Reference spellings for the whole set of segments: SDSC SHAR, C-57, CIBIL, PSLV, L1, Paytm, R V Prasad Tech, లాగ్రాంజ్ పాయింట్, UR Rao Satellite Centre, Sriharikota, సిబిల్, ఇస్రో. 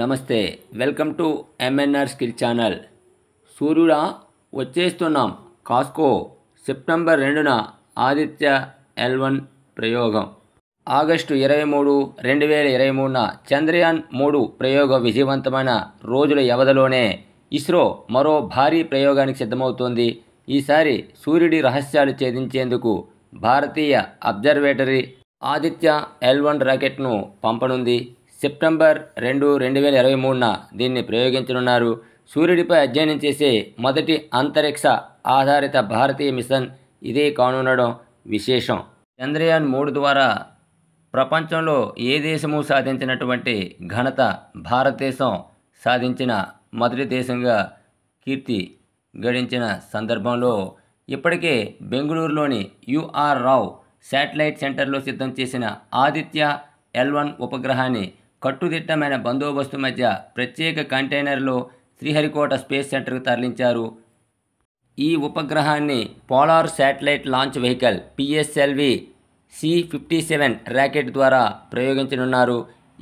నమస్తే, welcome to MNR skill channel. సూర్యుడా వచ్చేస్తున్నాం. కాస్కో సెప్టెంబర్ 2న ఆదిత్య L1 ప్రయోగం, ఆగస్టు 23, 2023న చంద్రయాన్ 3 ప్రయోగం విజయవంతమైన రోజుల వ్యవధిలోనే ఇస్రో మరో భారీ ప్రయోగానికి సిద్ధమవుతోంది. ఈసారి సూర్యుడి రహస్యాలు ఛేదించేందుకు భారతీయ అబ్జర్వేటరీ ఆదిత్య L1 రాకెట్ను పంపనుంది. సెప్టెంబర్ 2, 2023న దీన్ని ప్రయోగించనున్నారు. సూర్యుడిపై అధ్యయనం చేసే మొదటి అంతరిక్ష ఆధారిత భారతీయ మిషన్ ఇదే కానుండడం విశేషం. చంద్రయాన్ 3 ద్వారా ప్రపంచంలో ఏ దేశము సాధించినటువంటి ఘనత భారతదేశం సాధించిన మొదటి దేశంగా కీర్తి గడించిన సందర్భంలో ఇప్పటికే బెంగళూరులోని UR రావ్ శాటిలైట్ సెంటర్లో సిద్ధం చేసిన ఆదిత్య L1 ఉపగ్రహాన్ని కట్టుదిట్టమైన బందోబస్తు మధ్య ప్రత్యేక కంటైనర్లో శ్రీహరికోట స్పేస్ సెంటర్కు తరలించారు. ఈ ఉపగ్రహాన్ని polar satellite launch vehicle PSLV C-57 rocket ద్వారా ప్రయోగించనున్నారు.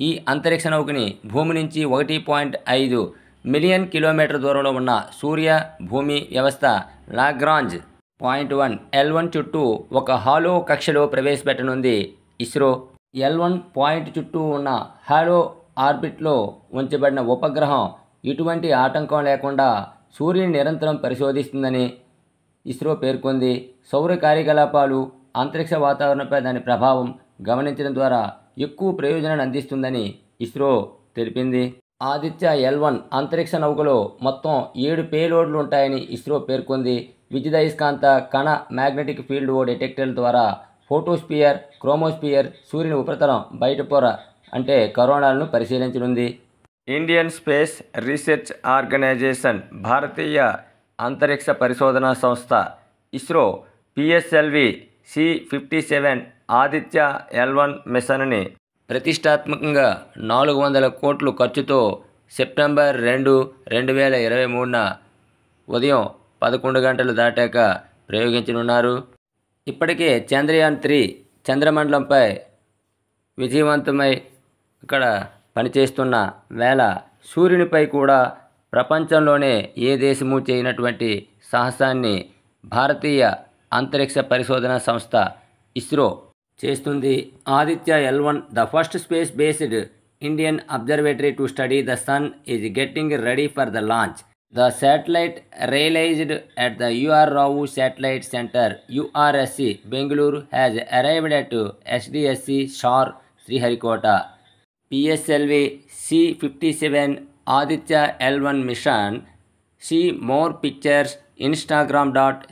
ఈ అంతరిక్ష నౌకని భూమి నుంచి 1.5 మిలియన్ కిలోమీటర్ దూరంలో ఉన్న సూర్య భూమి వ్యవస్థ లాగ్రాంజ్ పాయింట్ 1 L1 చుట్టూ ఒక హాలో కక్షలో ప్రవేశపెట్టనుంది ఇస్రో. L1 పాయింట్ చుట్టూ ఉన్న హాలో ఆర్బిట్లో ఉంచబడిన ఉపగ్రహం ఎటువంటి ఆటంకం లేకుండా సూర్యుని నిరంతరం పరిశోధిస్తుందని ఇస్రో పేర్కొంది. సౌర కార్యకలాపాలు, అంతరిక్ష వాతావరణంపై దాని ప్రభావం గమనించడం ద్వారా ఎక్కువ ప్రయోజనాన్ని అందిస్తుందని ఇస్రో తెలిపింది. ఆదిత్య L1 అంతరిక్ష నౌకలో మొత్తం 7 పేలోడ్లు ఉంటాయని ఇస్రో పేర్కొంది. విద్యుదయస్కాంత కణ మ్యాగ్నెటిక్ ఫీల్డ్ ఓ డిటెక్టర్ల ద్వారా ఫోటోస్పియర్, క్రోమోస్పియర్, సూర్యుని ఉపరితలం బయట పొర అంటే కరోనాలను పరిశీలించనుంది. ఇండియన్ స్పేస్ రీసెర్చ్ ఆర్గనైజేషన్, భారతీయ అంతరిక్ష పరిశోధనా సంస్థ ఇస్రో PSLV C-57 Aditya L1 మిషన్ని ప్రతిష్టాత్మకంగా 400 కోట్ల ఖర్చుతో సెప్టెంబర్ 2, 2023న ఉదయం 11 గంటలు దాటాక ప్రయోగించనున్నారు. ఇప్పటికే చంద్రయాన్ 3 చంద్రమండలంపై విజయవంతమై ఇక్కడ పనిచేస్తున్న వేళ సూర్యునిపై కూడా ప్రపంచంలోనే ఏ దేశము చేయనటువంటి సాహసాన్ని భారతీయ అంతరిక్ష పరిశోధన సంస్థ ఇస్రో చేస్తుంది. Aditya L1, the first space based Indian observatory to study the sun, is getting ready for the launch. The satellite realized at the UR Rao Satellite Centre (URSC) Bengaluru has arrived at SDSC SHAR Sriharikota. PSLV C-57 Aditya L1 mission. See more pictures instagram.com/isro.dos.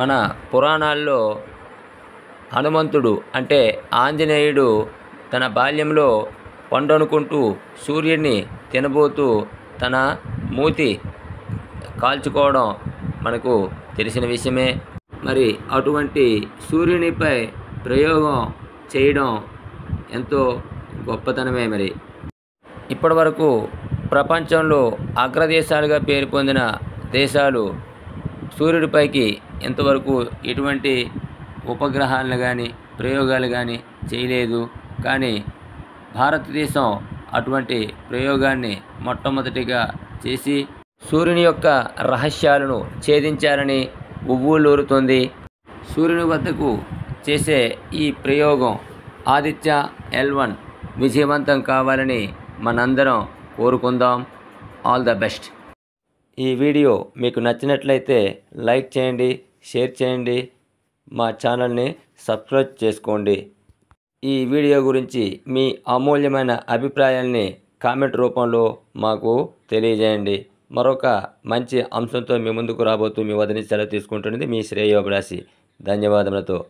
మన పురాణాల్లో హనుమంతుడు అంటే ఆంజనేయుడు తన బాల్యంలో పండనుకుంటూ సూర్యుడిని తినబోతూ తన మూతి కాల్చుకోవడం మనకు తెలిసిన విషయమే. మరి అటువంటి సూర్యునిపై ప్రయోగం చేయడం ఎంతో గొప్పతనమే. మరి ఇప్పటి వరకు ప్రపంచంలో అగ్రదేశాలుగా పేరు పొందిన దేశాలు సూర్యుడిపైకి ఎంతవరకు ఎటువంటి ఉపగ్రహాలను కానీ ప్రయోగాలు కానీ చేయలేదు. కానీ భారతదేశం అటువంటి ప్రయోగాన్ని మొట్టమొదటిగా చేసి సూర్యుని యొక్క రహస్యాలను ఛేదించాలని ఉవ్వులూరుతోంది. సూర్యుని వద్దకు చేసే ఈ ప్రయోగం ఆదిత్య L1 విజయవంతం కావాలని మనందరం కోరుకుందాం. All the best. ఈ వీడియో మీకు నచ్చినట్లయితే లైక్ చేయండి, షేర్ చేయండి, మా ఛానల్ని సబ్స్క్రైబ్ చేసుకోండి. ఈ వీడియో గురించి మీ అమూల్యమైన అభిప్రాయాల్ని కామెంట్ రూపంలో మాకు తెలియజేయండి. మరొక మంచి అంశంతో మీ ముందుకు రాబోతూ మీ వద్ద నుంచి సెలవు తీసుకుంటున్నది మీ శ్రేయోభిలాషి. ధన్యవాదములతో.